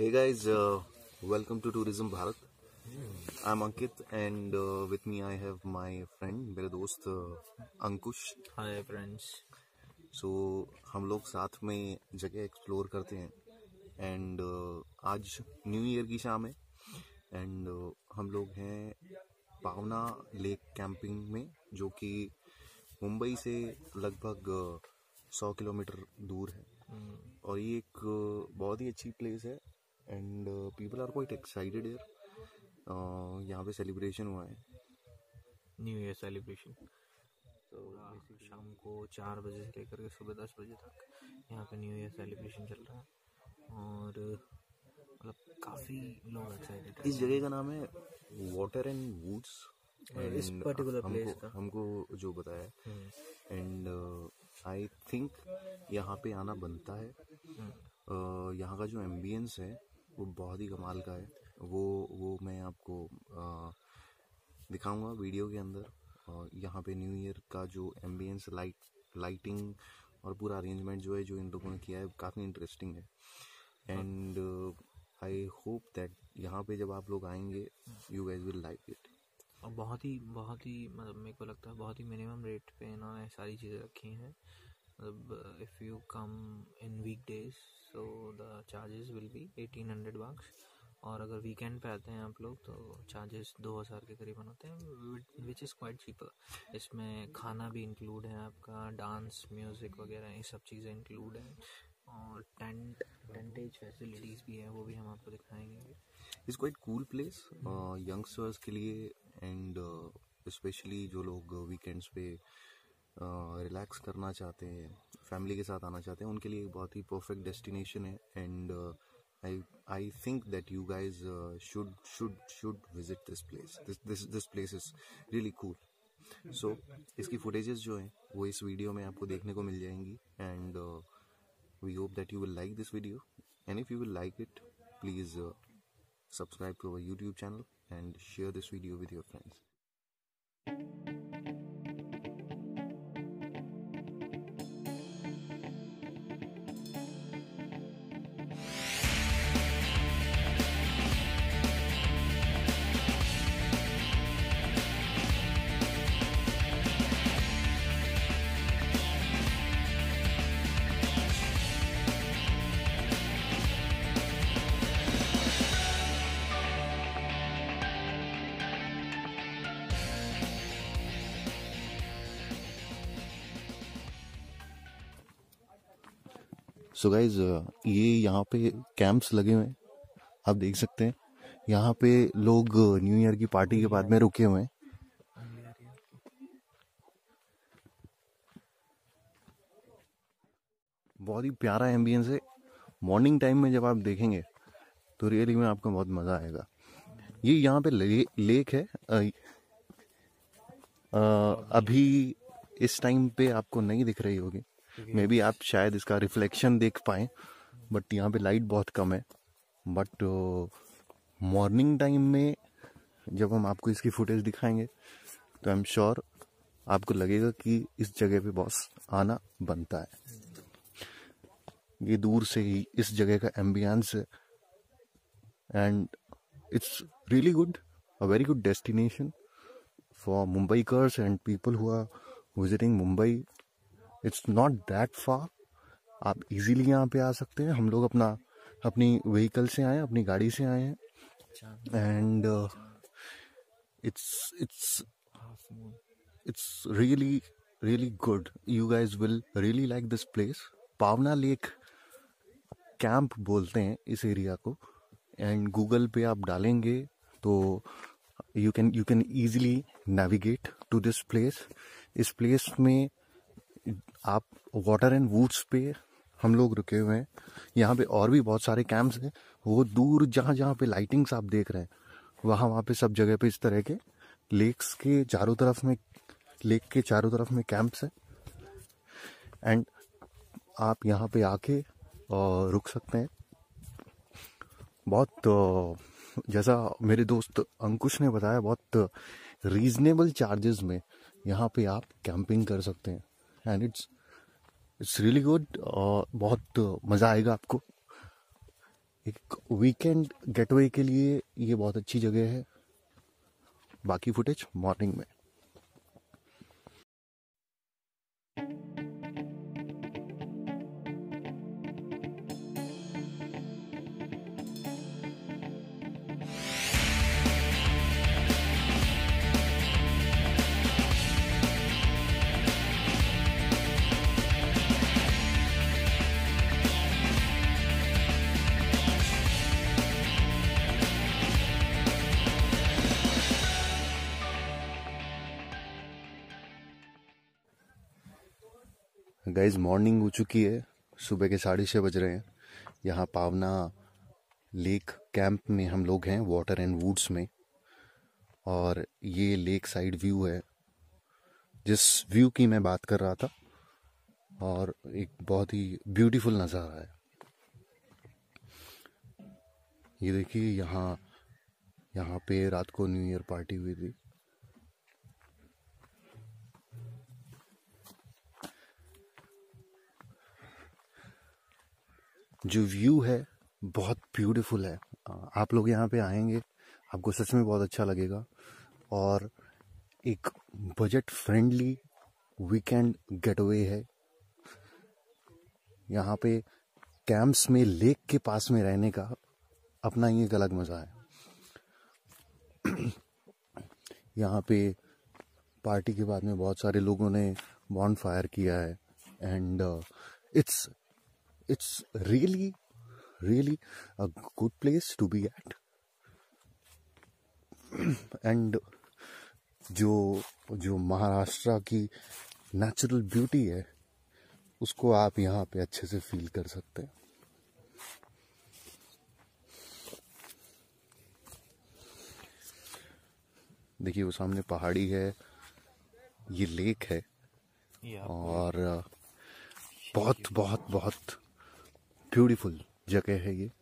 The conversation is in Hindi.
Hey guys, welcome to Tourism Bharat. I'm Ankit and with me I have my friend, मेरे दोस्त अंकुश. Hi friends. So हम लोग साथ में जगह एक्सप्लोर करते हैं and आज न्यू ईयर की शाम है and हम लोग हैं पावना लेक कैंपिंग में, जो कि मुंबई से लगभग 100 किलोमीटर दूर है और ये एक बहुत ही अच्छी प्लेस है and people are quite excited here. यहाँ पे सेलिब्रेशन हुआ है, न्यू ईयर सेलिब्रेशन. तो शाम को 4 बजे से लेकर के सुबह 10 बजे तक यहाँ पे न्यू ईयर सेलिब्रेशन चल रहा है और मतलब काफ़ी लोग एक्साइटेड हैं. इस जगह का नाम है वाटर एंड वुड्स, इस पर्टिकुलर प्लेस का हमको जो बताया एंड आई थिंक यहाँ पे आना बनता है. यहाँ का जो एम्बियंस है वो बहुत ही कमाल का है. वो मैं आपको दिखाऊंगा वीडियो के अंदर. यहाँ पे न्यू ईयर का जो एम्बियंस, लाइटिंग और पूरा अरेंजमेंट जो है, जो इन लोगों ने किया है, काफ़ी इंटरेस्टिंग है. एंड आई होप दैट यहाँ पे जब आप लोग आएंगे you guys will like it. और बहुत ही मतलब मेरे को लगता है बहुत ही मिनिमम रेट पे इन्होंने सारी चीज़ें रखी हैं. मतलब if you come in week days so the charges will be 1800 bucks, और अगर वीकेंड पे आते हैं आप लोग तो चार्जेस 2000 के करीबन होते हैं, विच इज़ क्वाइट चीपर. इसमें खाना भी इंक्लूड है, आपका डांस, म्यूज़िक वगैरह ये सब चीज़ें इंक्लूड हैं, और टेंटेज फैसिलिटीज़ भी है, वो भी हम आपको दिखाएंगे. It's quite cool place youngsters के लिए एंड स्पेशली जो लोग वीकेंड्स पे रिलैक्स करना चाहते हैं, फैमिली के साथ आना चाहते हैं, उनके लिए एक बहुत ही परफेक्ट डेस्टिनेशन है. And I think that you guys should visit this place. This place is really cool. So इसकी फुटेजेस जो हैं वो इस वीडियो में आपको देखने को मिल जाएंगी and we hope that you will like this video, and if you will like it, please subscribe to our YouTube channel and share this video with your friends. So guys ये यहाँ पे कैंप्स लगे हुए हैं, आप देख सकते हैं. यहाँ पे लोग न्यू ईयर की पार्टी के बाद में रुके हुए हैं. बहुत ही प्यारा एम्बियंस है. मॉर्निंग टाइम में जब आप देखेंगे तो रियली में आपको बहुत मज़ा आएगा. ये यहाँ पे लेक है. अभी इस टाइम पे आपको नहीं दिख रही होगी, मे बी आप शायद इसका रिफ्लेक्शन देख पाएँ, बट यहाँ पे लाइट बहुत कम है. बट मॉर्निंग टाइम में जब हम आपको इसकी फुटेज दिखाएंगे तो आई एम श्योर आपको लगेगा कि इस जगह पे बॉस आना बनता है. ये दूर से ही इस जगह का एम्बियंस है and it's really good, a very good destination for Mumbaikars and people who are visiting Mumbai. It's not that far, आप इजीली यहाँ पे आ सकते हैं. हम लोग अपनी व्हीकल से आए हैं, अपनी गाड़ी से आए हैं and it's really really good. You guys will really like this place. पावना लेक कैंप बोलते हैं इस एरिया को एंड गूगल पे आप डालेंगे तो you can easily navigate to this place. इस प्लेस में आप वाटर एंड वुड्स पे हम लोग रुके हुए हैं. यहाँ पे और भी बहुत सारे कैंप्स हैं. वो दूर जहाँ पे लाइटिंग्स आप देख रहे हैं वहाँ पे सब जगह पे इस तरह के लेक के चारों तरफ में कैंप्स हैं एंड आप यहाँ पे आके रुक सकते हैं. बहुत, जैसा मेरे दोस्त अंकुश ने बताया, बहुत रीजनेबल चार्जेस में यहाँ पे आप कैंपिंग कर सकते हैं एंड इट्स रियली गुड. बहुत मज़ा आएगा आपको एक वीकेंड गेटवे के लिए ये बहुत अच्छी जगह है। बाकी फुटेज मॉर्निंग में। गाइज मॉर्निंग हो चुकी है, सुबह के 6:30 बज रहे हैं। यहाँ पावना लेक कैंप में हम लोग हैं, वाटर एंड वुड्स में, और ये लेक साइड व्यू है जिस व्यू की मैं बात कर रहा था, और एक बहुत ही ब्यूटीफुल नज़ारा है। ये देखिए, यहाँ पे रात को न्यू ईयर पार्टी हुई थी। जो व्यू है बहुत ब्यूटीफुल है। आप लोग यहाँ पे आएंगे, आपको सच में बहुत अच्छा लगेगा, और एक बजट फ्रेंडली वीकेंड गेटवे है। यहाँ पे कैंप्स में लेक के पास में रहने का अपना ही एक अलग मज़ा है। यहाँ पे पार्टी के बाद में बहुत सारे लोगों ने बॉनफायर किया है, and it's really a good place to be at। and जो महाराष्ट्र की नेचुरल ब्यूटी है उसको आप यहाँ पे अच्छे से फील कर सकते हैं। देखिए वो सामने पहाड़ी है, ये लेक है, और बहुत बहुत बहुत ब्यूटीफुल जगह है ये।